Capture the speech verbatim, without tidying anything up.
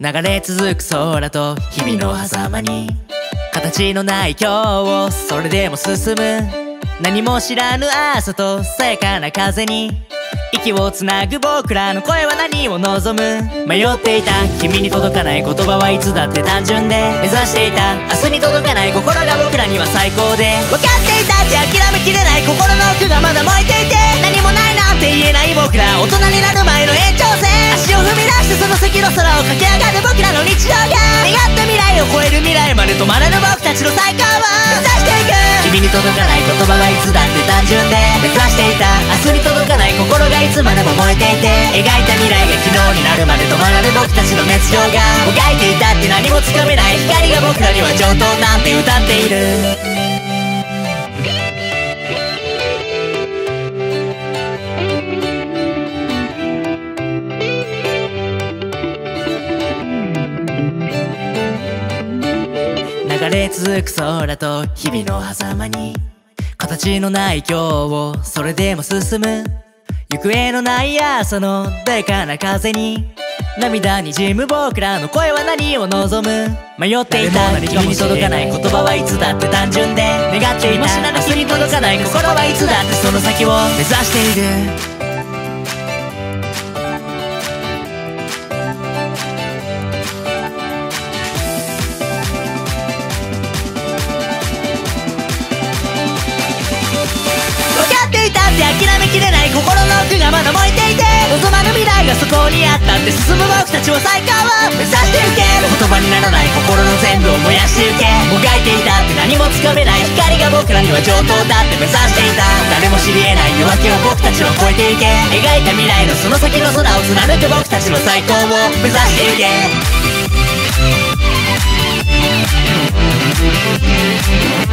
流れ続く空と日々の狭間に形のない今日をそれでも進む、何も知らぬ朝とさやかな風に息をつなぐ僕らの声は何を望む。迷っていた君に届かない言葉はいつだって単純で、目指していた明日に届かない心が僕らには最高で、分かっていたって諦めきれない心の奥がまだ燃えていて、何もないなんて言えない僕ら大人になる前の延長線、足を踏み出してその先の空を駆け上がる僕らの日常が、願った未来を超える未来まで止まらぬ僕たちの最高を目指していく。君に届かない言葉はいつだって単純で、目指していた明日に届かない心がいつまでも燃えていて、描いた未来が昨日になるまで止まらぬ僕たちの熱情が、もがいていたって何もつかめない光が僕らには上等なんて歌っている。流れ続く空と日々の狭間に形のない今日をそれでも進む、行方のない朝のでかな風に涙にじむ僕らの声は何を望む。迷っていた君に届かない言葉はいつだって単純で、願っていた明日に届かない心はいつだってその先を目指している。諦めきれない心の奥がまだ燃えていて、望まぬ未来がそこにあったんで進む僕たちは最高を目指していけ。言葉にならない心の全部を燃やしていけ、もがいていたって何もつかめない光が僕らには上等だって目指していた、誰も知り得ない夜明けを僕たちは超えていけ、描いた未来のその先の空を貫く僕たちの最高を目指していけ。